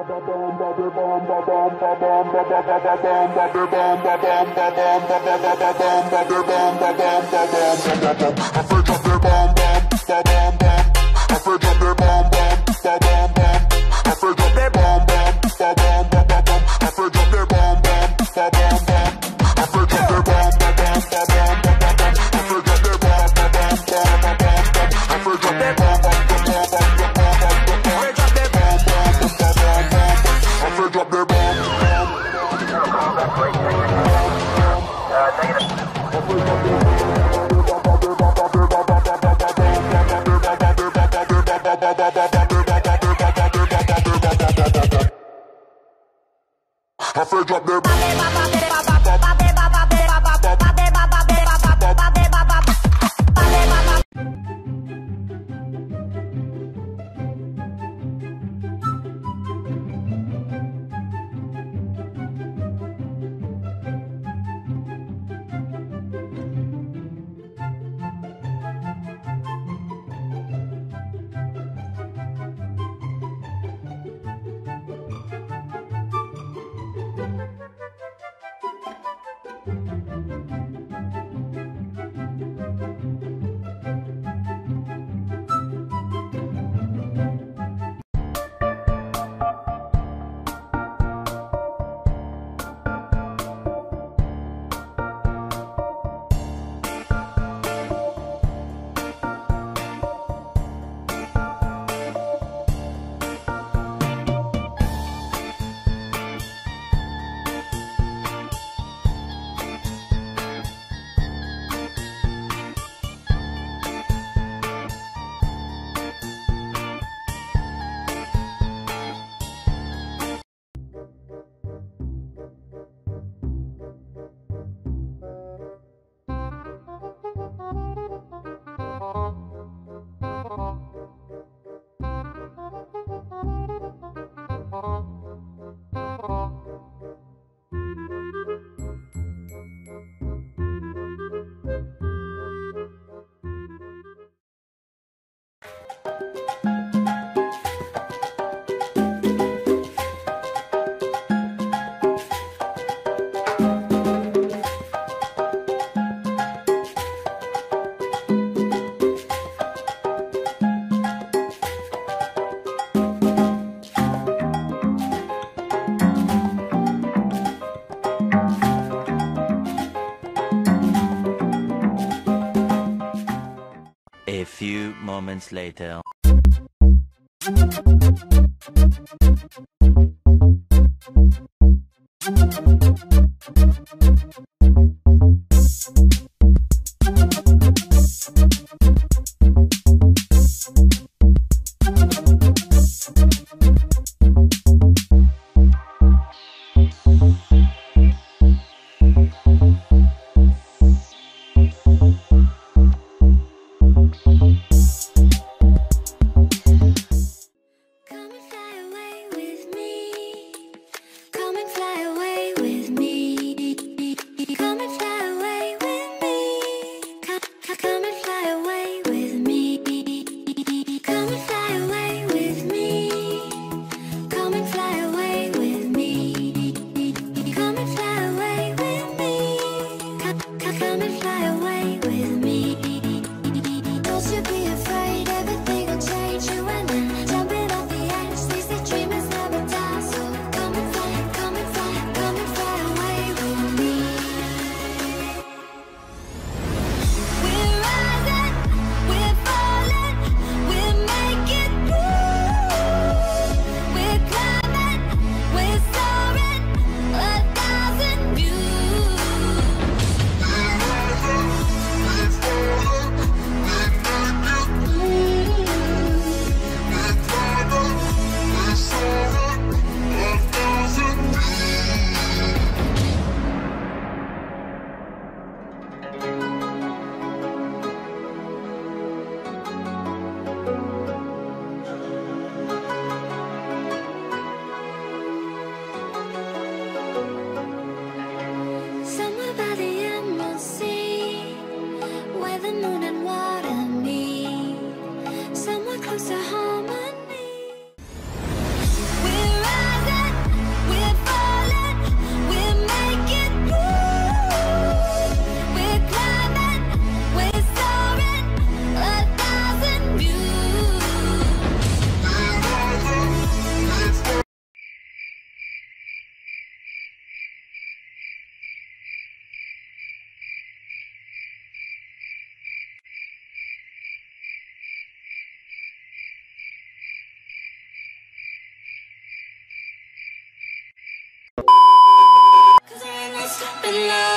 A few moments later. Come and fly away with me. been loved.